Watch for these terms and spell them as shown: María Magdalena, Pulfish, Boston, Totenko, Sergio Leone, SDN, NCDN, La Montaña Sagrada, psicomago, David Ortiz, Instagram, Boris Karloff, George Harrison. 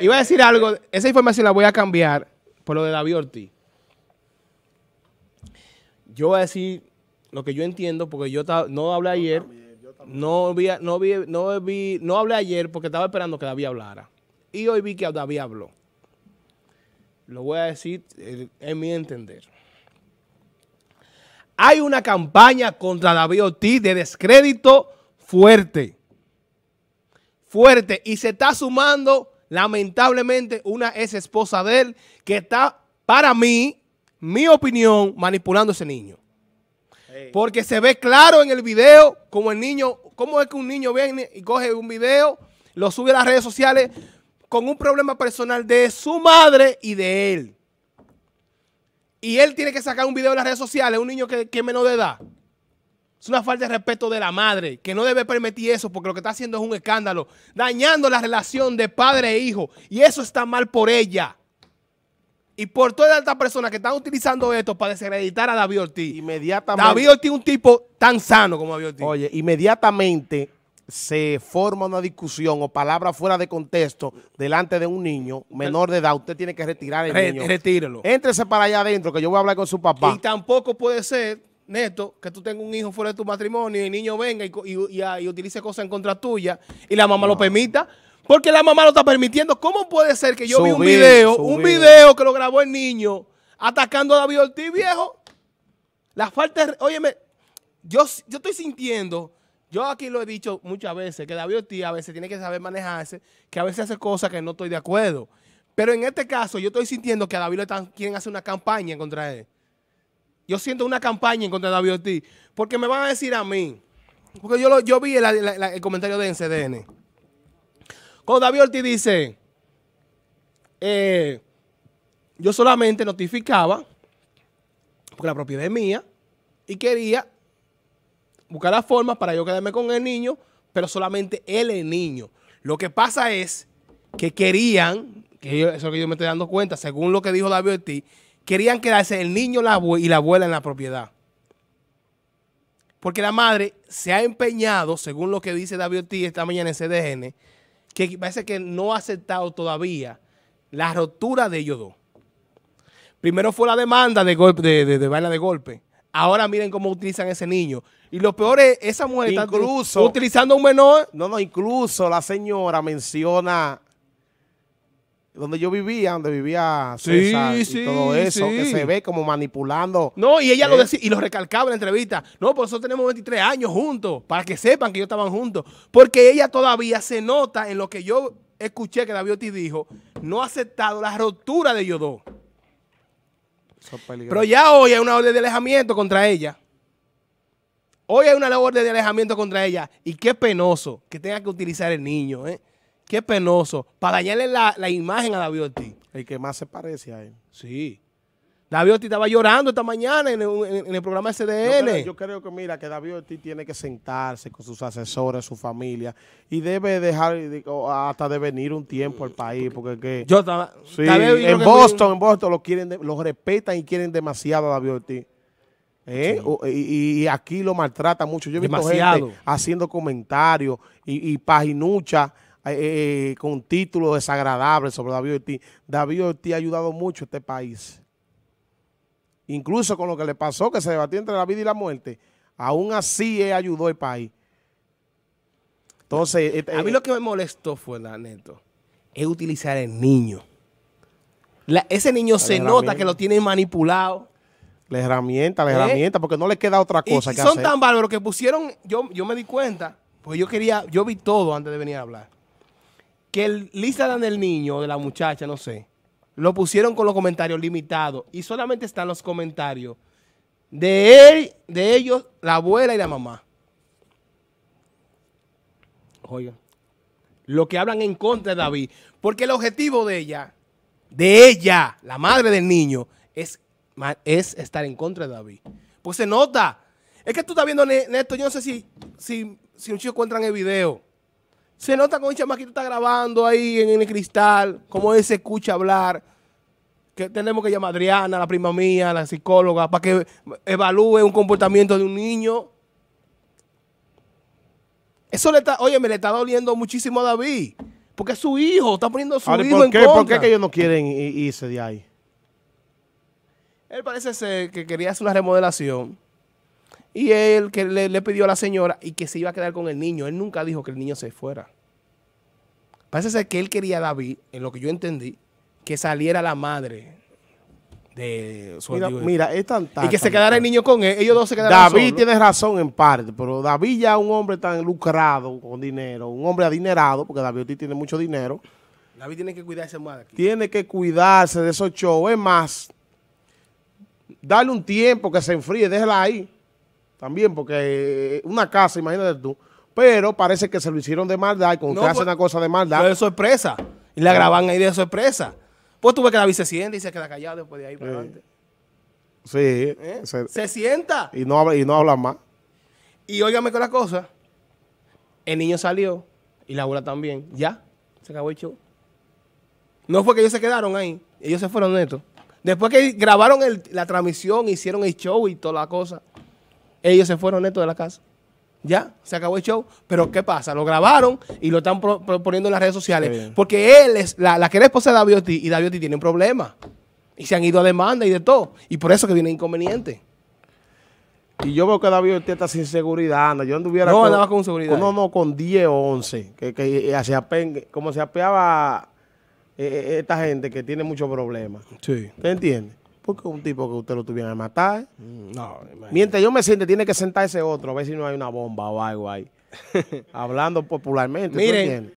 Iba a decir algo, esa información la voy a cambiar por lo de David Ortiz. Yo voy a decir lo que yo entiendo, porque yo no hablé ayer, no hablé ayer porque estaba esperando que David hablara. Y hoy vi que David habló. Lo voy a decir en mi entender. Hay una campaña contra David Ortiz de descrédito fuerte. Fuerte. Y se está sumando, lamentablemente, una ex esposa de él que está, para mí, mi opinión, manipulando a ese niño. Hey. Porque se ve claro en el video como el niño, cómo es que un niño viene y coge un video, lo sube a las redes sociales con un problema personal de su madre y de él. Y él tiene que sacar un video de las redes sociales, un niño que es menor de edad. Es una falta de respeto de la madre, que no debe permitir eso, porque lo que está haciendo es un escándalo, dañando la relación de padre e hijo. Y eso está mal por ella. Y por todas estas personas que están utilizando esto para desacreditar a David Ortiz. Inmediatamente. David Ortiz es un tipo tan sano como David Ortiz. Oye, inmediatamente se forma una discusión o palabras fuera de contexto delante de un niño menor de edad. Usted tiene que retirar el niño. Retírelo. Éntrese para allá adentro, que yo voy a hablar con su papá. Y tampoco puede ser, Neto, que tú tengas un hijo fuera de tu matrimonio y el niño venga y utilice cosas en contra tuya y la mamá lo permita, porque la mamá lo está permitiendo. ¿Cómo puede ser que yo vi un video que lo grabó el niño atacando a David Ortiz, viejo? La falta de... Óyeme, yo estoy sintiendo... Yo aquí lo he dicho muchas veces, que David Ortiz a veces tiene que saber manejarse, que a veces hace cosas que no estoy de acuerdo. Pero en este caso, yo estoy sintiendo que a David Ortiz quieren hacer una campaña en contra de él. Yo siento una campaña en contra de David Ortiz, porque me van a decir a mí, porque yo vi el comentario de NCDN. Cuando David Ortiz dice, yo solamente notificaba, porque la propiedad es mía, y quería... buscar la forma para yo quedarme con el niño, pero solamente él es niño. Lo que pasa es que querían, que eso es lo que yo me estoy dando cuenta, según lo que dijo David Ortiz, querían quedarse el niño y la abuela en la propiedad. Porque la madre se ha empeñado, según lo que dice David Ortiz esta mañana en SDN, que parece que no ha aceptado todavía la ruptura de ellos dos. Primero fue la demanda de vaina de golpe. Ahora miren cómo utilizan ese niño. Y lo peor es, esa mujer incluso, está utilizando a un menor. No, incluso la señora menciona donde vivía César y todo eso, que se ve como manipulando. No, y ella lo decía, y lo recalcaba en la entrevista. No, por eso tenemos 23 años juntos, para que sepan que ellos estaban juntos. Porque ella todavía se nota en lo que yo escuché que David Ortiz dijo, no ha aceptado la ruptura de ellos dos. Pero ya hoy hay una orden de alejamiento contra ella. Hoy hay una orden de alejamiento contra ella. Y qué penoso que tenga que utilizar el niño, ¿eh? Qué penoso. Para dañarle la imagen a David Ortiz. El que más se parece a él. Sí. David Ortiz estaba llorando esta mañana en el programa SDN. Yo creo que, mira, que David Ortiz tiene que sentarse con sus asesores, su familia, y debe dejar hasta de venir un tiempo al país, porque en Boston lo respetan y quieren demasiado a David Ortiz. Y aquí lo maltrata mucho. Yo he visto gente haciendo comentarios y paginuchas con títulos desagradables sobre David Ortiz. David Ortiz ha ayudado mucho a este país. Incluso con lo que le pasó, que se debatió entre la vida y la muerte, aún así él ayudó al país. Entonces, a mí lo que me molestó fue, Neto, es utilizar el niño. Ese niño se nota que lo tienen manipulado. La herramienta, porque no le queda otra cosa que hacer. Son tan bárbaros que pusieron, yo me di cuenta, porque yo vi todo antes de venir a hablar, que el Instagram del niño, de la muchacha, no sé, lo pusieron con los comentarios limitados y solamente están los comentarios de él, de ellos, la abuela y la mamá. Oigan, lo que hablan en contra de David, porque el objetivo de ella, la madre del niño, es estar en contra de David. Pues se nota. Es que tú estás viendo, Neto, yo no sé si un chico encuentran el video. Se nota con un chamaquito está grabando ahí en el cristal, como él se escucha hablar. Que tenemos que llamar a Adriana, la prima mía, la psicóloga, para que evalúe un comportamiento de un niño. Eso le está doliendo muchísimo a David. Porque es su hijo, está poniendo a su hijo en contra. ¿Por qué que ellos no quieren irse de ahí? Él parece ser que quería hacer una remodelación y él que le pidió a la señora y que se iba a quedar con el niño. Él nunca dijo que el niño se fuera. Parece ser que él quería a David, en lo que yo entendí, que saliera la madre de su amigo. Mira, es tan tarde. Y que se quedara el niño con él. Ellos dos se quedaron solos. David tiene razón en parte, pero David ya es un hombre tan lucrado con dinero, un hombre adinerado, porque David Ortiz tiene mucho dinero. David tiene que cuidarse más de aquí. Tiene que cuidarse de esos shows. Es más, darle un tiempo que se enfríe, déjela ahí. También, porque una casa, imagínate tú. Pero parece que se lo hicieron de maldad y cuando usted hace una cosa de maldad. Pero de sorpresa. Y la graban ahí de sorpresa. Pues tú ves que David se sienta y se queda callado después de ahí para adelante. Sí. Se sienta. Y no habla más. Y óigame con la cosa. El niño salió y la abuela también. Ya. Se acabó el show. No fue que ellos se quedaron ahí. Ellos se fueron netos. Después que grabaron la transmisión, hicieron el show y toda la cosa, ellos se fueron netos de la casa. Ya, se acabó el show. Pero ¿qué pasa? Lo grabaron y lo están poniendo en las redes sociales. Bien. Porque él es la que era esposa de David Ortiz y David Ortiz tiene un problema. Y se han ido a demanda y de todo. Y por eso que viene inconveniente. Y yo veo que David Ortiz está sin seguridad. Yo anduviera andaba con seguridad. Con 10 o 11. Como se apeaba esta gente que tiene muchos problemas. Sí. ¿Te entiendes? Porque un tipo que usted lo tuviera a matar. No, imagínate. Mientras yo me siente, tiene que sentarse otro, a ver si no hay una bomba o algo ahí. Hablando popularmente. Miren.